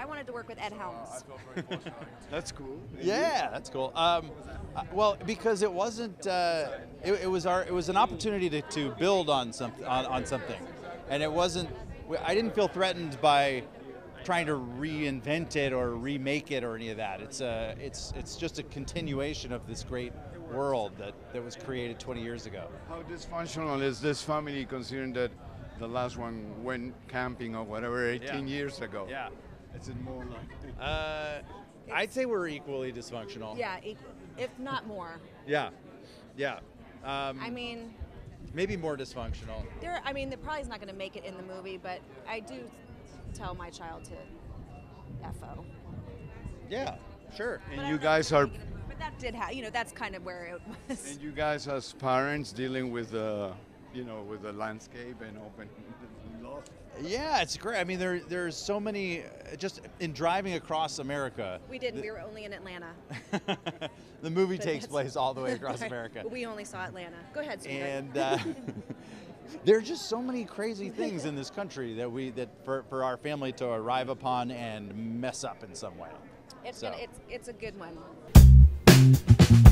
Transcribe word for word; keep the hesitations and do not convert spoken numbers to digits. I wanted to work with Ed Helms. Uh, I felt very fortunate. That's cool. Yeah, that's cool. Um, uh, well, because it wasn't, uh, it, it was our, it was an opportunity to, to build on something, on, on something, and it wasn't. I didn't feel threatened by trying to reinvent it or remake it or any of that. It's a, it's, it's just a continuation of this great world that that was created twenty years ago. How dysfunctional is this family, considering that the last one went camping or whatever eighteen yeah. years ago? Yeah. Is it more like? Uh, I'd say we're equally dysfunctional. Yeah, equal, if not more. Yeah, yeah. Um, I mean, maybe more dysfunctional. There, I mean, it probably is not going to make it in the movie, but I do tell my child to F O. Yeah, sure. And but you guys are. But that did happen. You know, that's kind of where it was. And you guys, as parents, dealing with the, uh, you know, with the landscape and open. Yeah, it's great. I mean, there there's so many, just in driving across America. We didn't. We were only in Atlanta. The movie but takes place all the way across right. America. But we only saw Atlanta. Go ahead, sweetheart. And uh, there are just so many crazy things in this country that we that for, for our family to arrive upon and mess up in some way. It's so. gonna, it's it's a good one.